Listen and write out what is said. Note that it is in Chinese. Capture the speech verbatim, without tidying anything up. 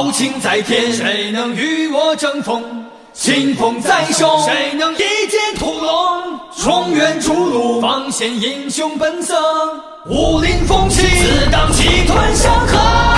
豪情在天，谁能与我争锋？清风在胸，谁能一剑屠龙？中原逐鹿，方显英雄本色，武林风气，自当气吞山河。